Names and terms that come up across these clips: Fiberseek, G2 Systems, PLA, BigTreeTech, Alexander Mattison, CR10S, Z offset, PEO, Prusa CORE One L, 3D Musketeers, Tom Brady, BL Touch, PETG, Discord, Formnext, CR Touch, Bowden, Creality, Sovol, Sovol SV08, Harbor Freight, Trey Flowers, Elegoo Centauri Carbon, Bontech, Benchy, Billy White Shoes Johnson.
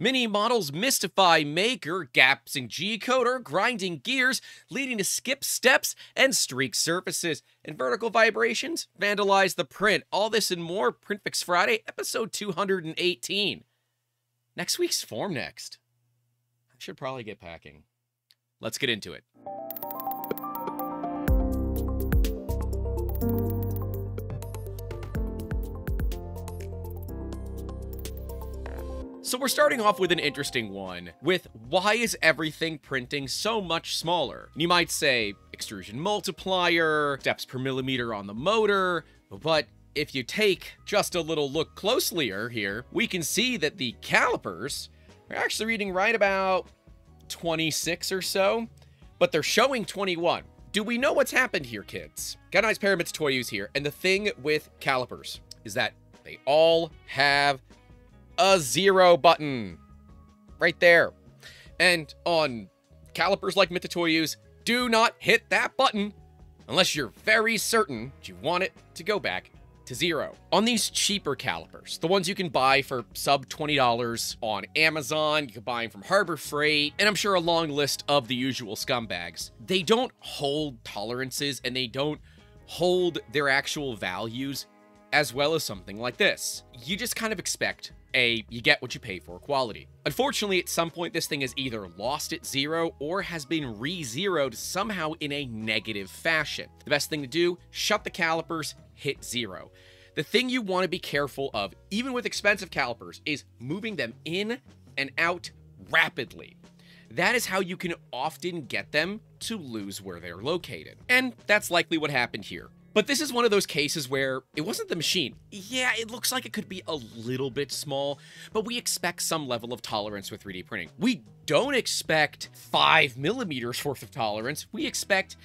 Many models mystify maker, gaps in G-coder, grinding gears, leading to skipped steps and streaked surfaces. And vertical vibrations vandalize the print. All this and more, PrintFix Friday, episode 218. Next week's Formnext. I should probably get packing. Let's get into it. So we're starting off with an interesting one, with why is everything printing so much smaller? You might say extrusion multiplier, steps per millimeter on the motor, but if you take just a little look closelier here, we can see that the calipers are actually reading right about 26 or so, but they're showing 21. Do we know what's happened here, kids? Got a nice pair of Mitutoyos here, and the thing with calipers is that they all have a zero button right there. And on calipers like Mitutoyos, do not hit that button unless you're very certain you want it to go back to zero. On these cheaper calipers, the ones you can buy for sub $20 on Amazon, you can buy them from Harbor Freight, and I'm sure a long list of the usual scumbags, they don't hold tolerances and they don't hold their actual values as well as something like this. You just kind of expect you get what you pay for quality. Unfortunately, at some point, this thing has either lost its zero or has been re-zeroed somehow in a negative fashion. The best thing to do, shut the calipers, hit zero. The thing you want to be careful of, even with expensive calipers, is moving them in and out rapidly. That is how you can often get them to lose where they're located. And that's likely what happened here. But this is one of those cases where it wasn't the machine. Yeah, it looks like it could be a little bit small, but we expect some level of tolerance with 3D printing. We don't expect 5 millimeters worth of tolerance. We expect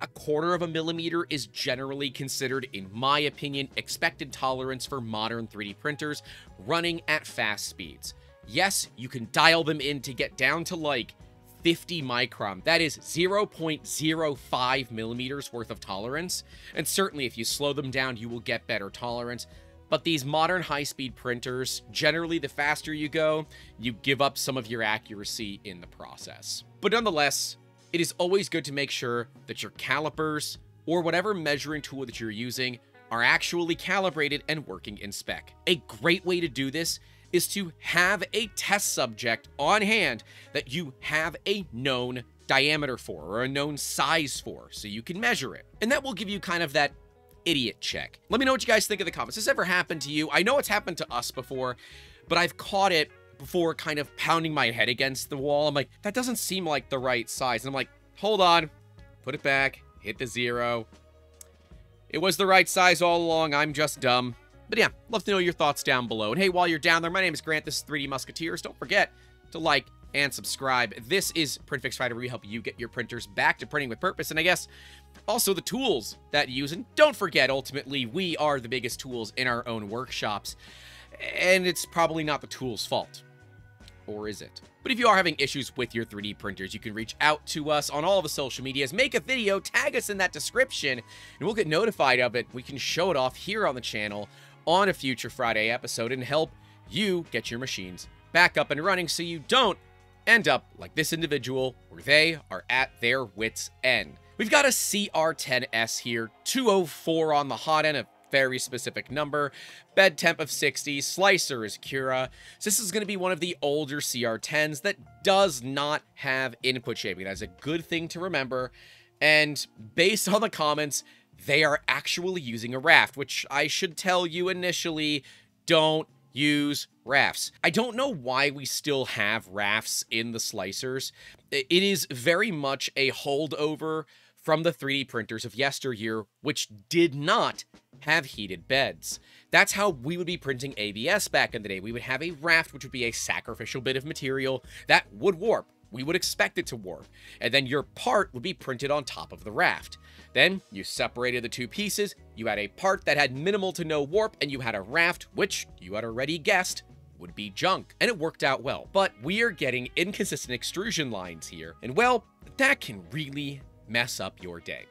a quarter of a millimeter is generally considered, in my opinion, expected tolerance for modern 3D printers running at fast speeds. Yes, you can dial them in to get down to like 50 micron. That is 0.05 millimeters worth of tolerance. And certainly if you slow them down, you will get better tolerance. But these modern high-speed printers, generally the faster you go, you give up some of your accuracy in the process. But nonetheless, it is always good to make sure that your calipers or whatever measuring tool that you're using are actually calibrated and working in spec. A great way to do this is to have a test subject on hand that you have a known diameter for or a known size for, so you can measure it. And that will give you kind of that idiot check. Let me know what you guys think in the comments. Has this ever happened to you? I know it's happened to us before, but I've caught it before kind of pounding my head against the wall. I'm like, that doesn't seem like the right size. And I'm like, hold on, put it back, hit the zero. It was the right size all along. I'm just dumb. But yeah, love to know your thoughts down below. And hey, while you're down there, my name is Grant. This is 3D Musketeers. Don't forget to like and subscribe. This is PrintFix Friday, where we help you get your printers back to printing with purpose. And I guess also the tools that you use. And don't forget, ultimately, we are the biggest tools in our own workshops. And it's probably not the tool's fault. Or is it? But if you are having issues with your 3D printers, you can reach out to us on all the social medias, make a video, tag us in that description, and we'll get notified of it. We can show it off here on the channel on a future Friday episode and help you get your machines back up and running so you don't end up like this individual where they are at their wit's end. We've got a CR10S here, 204 on the hot end, a very specific number, bed temp of 60, slicer is Cura. So this is going to be one of the older CR10s that does not have input shaping. That is a good thing to remember. And based on the comments, they are actually using a raft, which I should tell you initially, don't use rafts. I don't know why we still have rafts in the slicers. It is very much a holdover from the 3D printers of yesteryear, which did not have heated beds. That's how we would be printing ABS back in the day. We would have a raft, which would be a sacrificial bit of material that would warp. We would expect it to warp, and then your part would be printed on top of the raft. Then you separated the two pieces, you had a part that had minimal to no warp, and you had a raft, which you had already guessed would be junk, and it worked out well. But we are getting inconsistent extrusion lines here, and well, that can really mess up your day.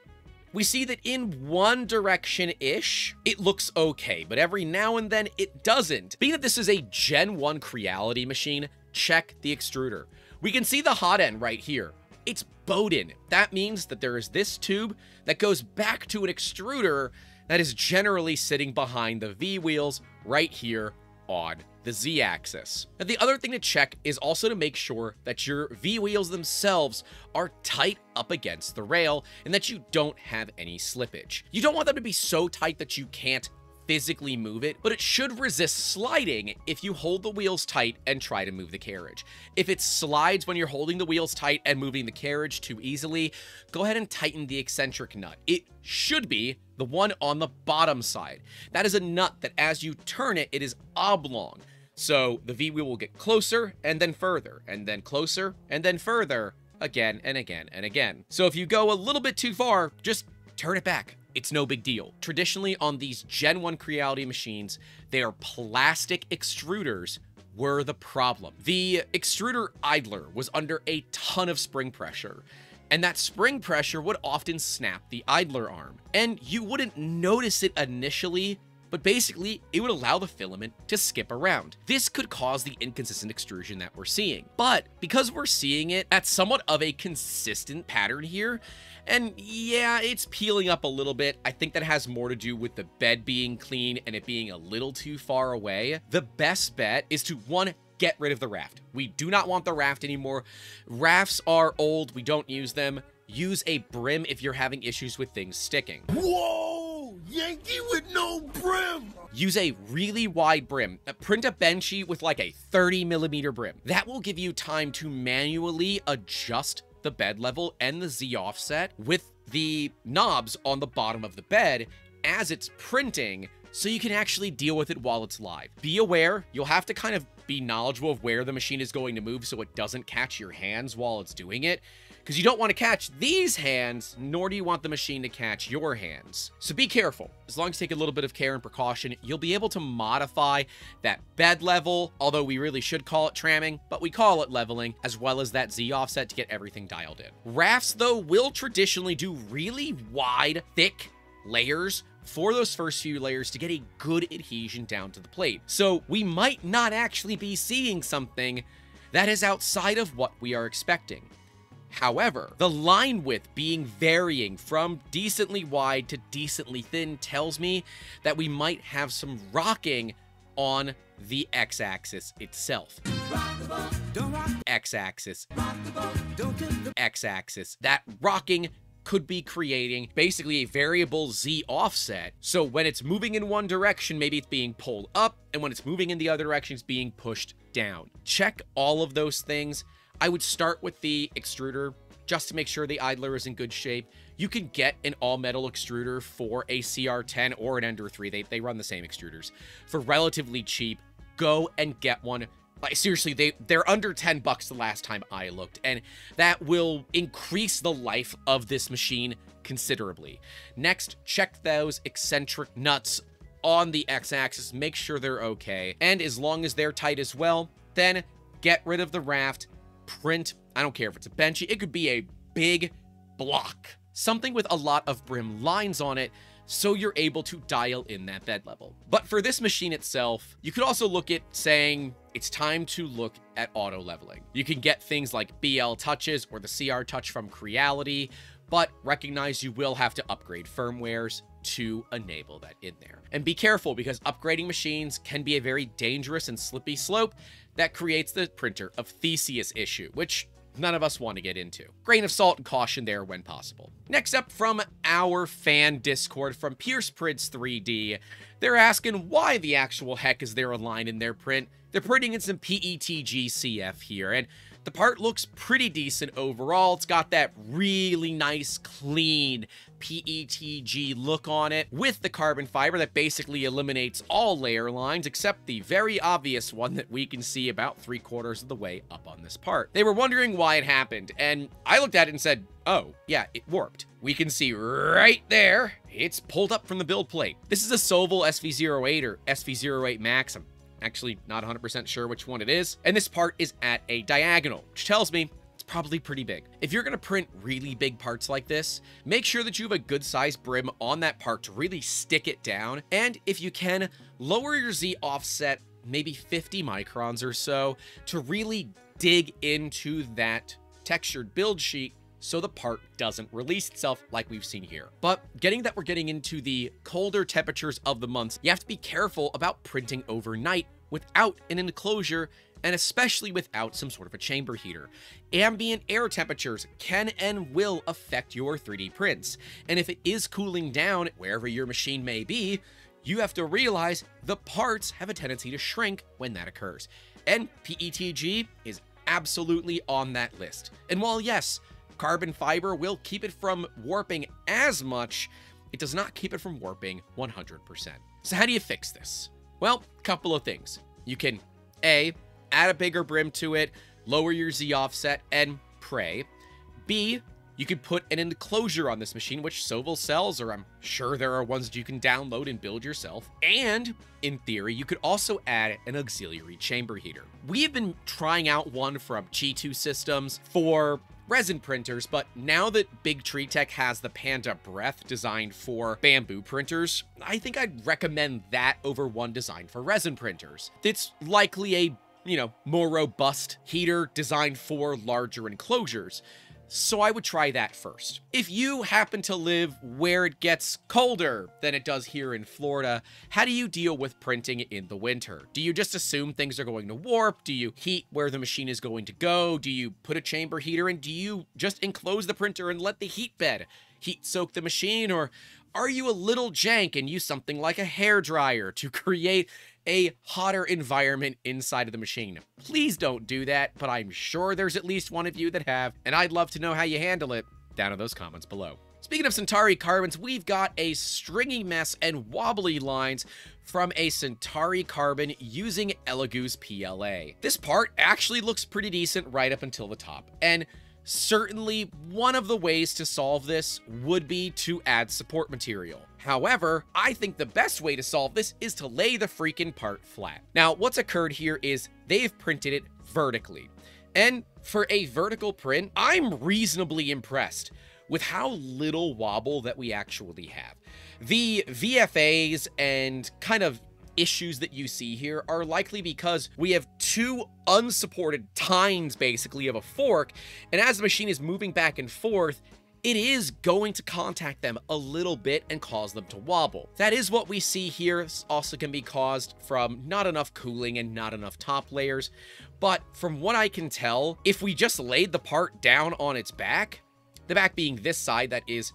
we see that in one direction-ish, it looks okay, but every now and then it doesn't. Being that this is a Gen 1 Creality machine, check the extruder. We can see the hot end right here. It's Bowden. That means that there is this tube that goes back to an extruder that is generally sitting behind the V-wheels right here on the Z-axis. And the other thing to check is also to make sure that your V-wheels themselves are tight up against the rail and that you don't have any slippage. You don't want them to be so tight that you can't physically move it, but it should resist sliding if you hold the wheels tight and try to move the carriage. If it slides when you're holding the wheels tight and moving the carriage too easily, go ahead and tighten the eccentric nut. It should be the one on the bottom side. That is a nut that as you turn it, it is oblong. So the V-wheel will get closer and then further, and then closer and then further, again and again and again. So if you go a little bit too far, just turn it back. It's no big deal. Traditionally, on these Gen 1 Creality machines, their plastic extruders were the problem. The extruder idler was under a ton of spring pressure, and that spring pressure would often snap the idler arm. And you wouldn't notice it initially, but basically, it would allow the filament to skip around. This could cause the inconsistent extrusion that we're seeing. But because we're seeing it at somewhat of a consistent pattern here, and yeah, it's peeling up a little bit. I think that has more to do with the bed being clean and it being a little too far away. The best bet is to, one, get rid of the raft. We do not want the raft anymore. Rafts are old. We don't use them. Use a brim if you're having issues with things sticking. Whoa! Yankee with no brim! Use a really wide brim. Print a Benchy with like a 30mm brim. That will give you time to manually adjust the bed level and the Z offset with the knobs on the bottom of the bed as it's printing, so you can actually deal with it while it's live. Be aware, you'll have to kind of be knowledgeable of where the machine is going to move so it doesn't catch your hands while it's doing it, because you don't want to catch these hands, nor do you want the machine to catch your hands. So be careful. As long as you take a little bit of care and precaution, you'll be able to modify that bed level, although we really should call it tramming, but we call it leveling, as well as that Z offset to get everything dialed in. Rafts, though, will traditionally do really wide, thick layers for those first few layers to get a good adhesion down to the plate. So we might not actually be seeing something that is outside of what we are expecting. However, the line width varying from decently wide to decently thin tells me that we might have some rocking on the X-axis itself. X-axis. X-axis. That rocking could be creating basically a variable Z offset. So when it's moving in one direction, maybe it's being pulled up, and when it's moving in the other direction, it's being pushed down. Check all of those things. I would start with the extruder just to make sure the idler is in good shape. You can get an all-metal extruder for a CR10 or an Ender 3. They run the same extruders for relatively cheap. Go and get one. Like, seriously, they're under $10 the last time I looked, and that will increase the life of this machine considerably. Next, check those eccentric nuts on the X-axis. Make sure they're okay. And as long as they're tight as well, then get rid of the raft. Print, I don't care if it's a Benchy, it could be a big block, something with a lot of brim lines on it, so you're able to dial in that bed level. But for this machine itself, you could also look at saying it's time to look at auto leveling. You can get things like BL Touches or the CR Touch from Creality, but recognize you will have to upgrade firmwares to enable that in there. And be careful, because upgrading machines can be a very dangerous and slippy slope that creates the printer of Theseus issue, which none of us want to get into. Grain of salt and caution there when possible. Next up, from our fan Discord, from PiercePrints3D, they're asking why the actual heck is there a line in their print. They're printing in some PETG CF here, and the part looks pretty decent overall. It's got that really nice, clean PETG look on it with the carbon fiber that basically eliminates all layer lines except the very obvious one that we can see about 3/4 of the way up on this part. They were wondering why it happened, and I looked at it and said, oh, yeah, it warped. We can see right there, it's pulled up from the build plate. This is a Sovol SV08 or SV08 Max. I'm actually not 100% sure which one it is. And this part is at a diagonal, which tells me it's probably pretty big. If you're gonna print really big parts like this, make sure that you have a good size brim on that part to really stick it down. And if you can, lower your Z offset maybe 50 microns or so to really dig into that textured build sheet so the part doesn't release itself like we've seen here. But getting that we're getting into the colder temperatures of the months, you have to be careful about printing overnight without an enclosure and especially without some sort of a chamber heater. Ambient air temperatures can and will affect your 3D prints. And if it is cooling down wherever your machine may be, you have to realize the parts have a tendency to shrink when that occurs. And PETG is absolutely on that list. And while yes, carbon fiber will keep it from warping as much, it does not keep it from warping 100%. So how do you fix this? Well, a couple of things. You can A, add a bigger brim to it, lower your Z offset and pray. B, you could put an enclosure on this machine, which Sovol sells, or I'm sure there are ones that you can download and build yourself. And in theory, you could also add an auxiliary chamber heater. We have been trying out one from G2 Systems for resin printers, but now that BigTreeTech has the Panda Breath designed for bamboo printers, I think I'd recommend that over one designed for resin printers. It's likely a, more robust heater designed for larger enclosures. So I would try that first. If you happen to live where it gets colder than it does here in Florida, how do you deal with printing in the winter? Do you just assume things are going to warp? Do you heat where the machine is going to go? Do you put a chamber heater in? Do you just enclose the printer and let the heat bed heat soak the machine? Or are you a little jank and use something like a hairdryer to create a hotter environment inside of the machine? Please don't do that, but I'm sure there's at least one of you that have, and I'd love to know how you handle it down in those comments below. Speaking of Centauri Carbons, we've got a stringy mess and wobbly lines from a Centauri Carbon using Elegoo's PLA. This part actually looks pretty decent right up until the top, and certainly one of the ways to solve this would be to add support material. However, I think the best way to solve this is to lay the freaking part flat. Now, what's occurred here is they've printed it vertically. And for a vertical print, I'm reasonably impressed with how little wobble that we actually have. The VFAs and kind of issues that you see here are likely because we have two unsupported tines basically of a fork, and as the machine is moving back and forth, it is going to contact them a little bit and cause them to wobble. That is what we see here. This also can be caused from not enough cooling and not enough top layers, but from what I can tell, if we just laid the part down on its back, the back being this side that is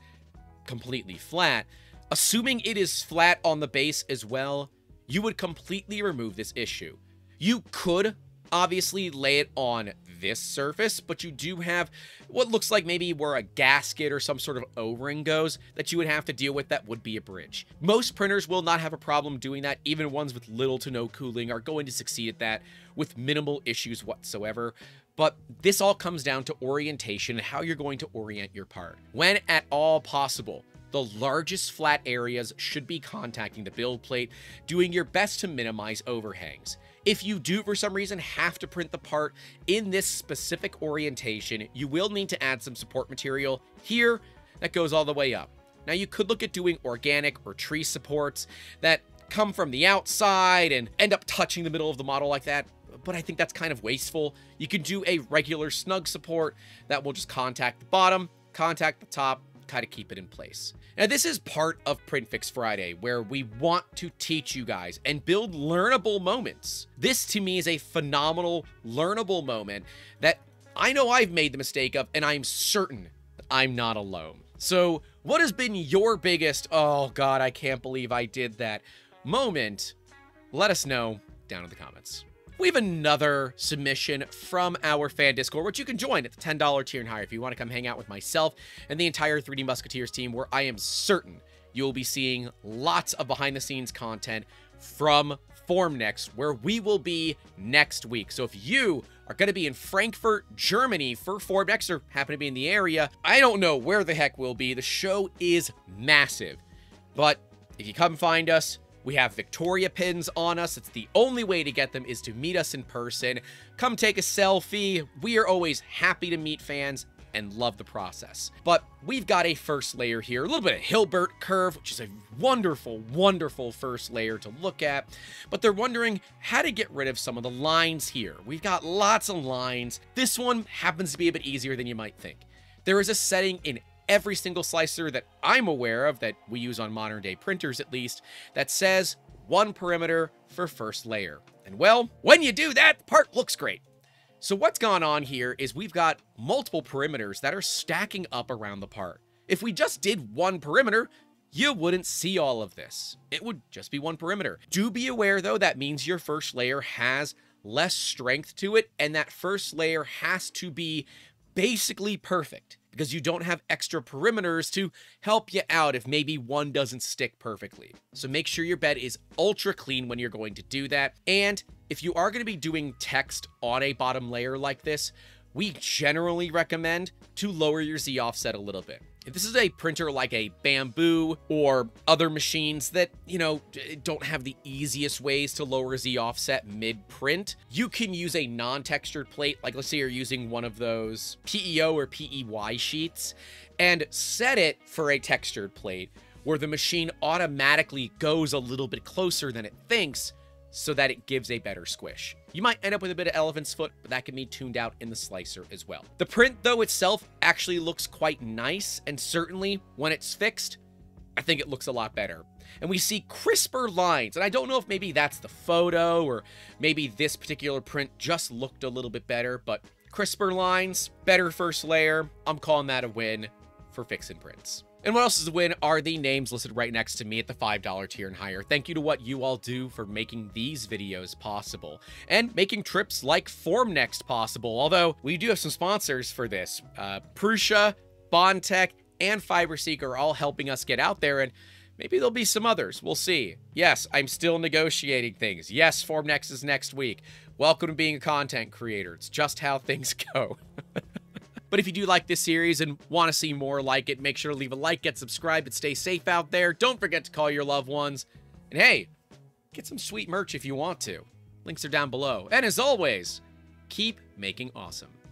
completely flat, assuming it is flat on the base as well, you would completely remove this issue. You could obviously lay it on this surface, but you do have what looks like maybe where a gasket or some sort of O-ring goes that you would have to deal with. That would be a bridge. Most printers will not have a problem doing that. Even ones with little to no cooling are going to succeed at that with minimal issues whatsoever. But this all comes down to orientation and how you're going to orient your part. When at all possible, the largest flat areas should be contacting the build plate, doing your best to minimize overhangs. If you do, for some reason, have to print the part in this specific orientation, you will need to add some support material here that goes all the way up. Now, you could look at doing organic or tree supports that come from the outside and end up touching the middle of the model like that, but I think that's kind of wasteful. You can do a regular snug support that will just contact the bottom, contact the top, kind of keep it in place. Now, this is part of PrintFix Friday, where we want to teach you guys and build learnable moments. This to me is a phenomenal learnable moment that I know I've made the mistake of, and I'm certain that I'm not alone. So what has been your biggest, oh God, I can't believe I did that moment? Let us know down in the comments. We have another submission from our fan Discord, which you can join at the $10 tier and higher if you want to come hang out with myself and the entire 3D Musketeers team, where I am certain you'll be seeing lots of behind-the-scenes content from Formnext, where we will be next week. So if you are going to be in Frankfurt, Germany for Formnext, or happen to be in the area, I don't know where the heck we'll be. The show is massive. But if you come find us, We have Victoria pins on us. It's the only way to get them is to meet us in person. Come take a selfie. We are always happy to meet fans and love the process. But we've got a first layer here, a little bit of Hilbert curve, which is a wonderful, wonderful first layer to look at. But they're wondering how to get rid of some of the lines here. We've got lots of lines. This one happens to be a bit easier than you might think. There is a setting in every single slicer that I'm aware of, that we use on modern day printers at least, that says one perimeter for first layer. And well, when you do that, the part looks great. So what's gone on here is we've got multiple perimeters that are stacking up around the part. If we just did one perimeter, you wouldn't see all of this. It would just be one perimeter. Do be aware though, that means your first layer has less strength to it, and that first layer has to be basically perfect, because you don't have extra perimeters to help you out if maybe one doesn't stick perfectly. So make sure your bed is ultra clean when you're going to do that. And if you are going to be doing text on a bottom layer like this, we generally recommend to lower your Z offset a little bit. If this is a printer like a Bamboo or other machines that, you know, don't have the easiest ways to lower Z offset mid-print, you can use a non-textured plate. Like, let's say you're using one of those PEO or PEY sheets and set it for a textured plate where the machine automatically goes a little bit closer than it thinks, so that it gives a better squish. You might end up with a bit of elephant's foot, but that can be tuned out in the slicer as well. The print though itself actually looks quite nice, and certainly when it's fixed, I think it looks a lot better. And we see crisper lines, and I don't know if maybe that's the photo or maybe this particular print just looked a little bit better, but crisper lines, better first layer. I'm calling that a win for fixing prints. And what else is a win are the names listed right next to me at the $5 tier and higher. Thank you to what you all do for making these videos possible and making trips like Formnext possible. Although we do have some sponsors for this. Prusa, Bontech, and Fiberseek are all helping us get out there, and maybe there'll be some others. We'll see. Yes, I'm still negotiating things. Yes, Formnext is next week. Welcome to being a content creator. It's just how things go. But if you do like this series and want to see more like it, make sure to leave a like, get subscribed, and stay safe out there. Don't forget to call your loved ones. And hey, get some sweet merch if you want to. Links are down below. And as always, keep making awesome.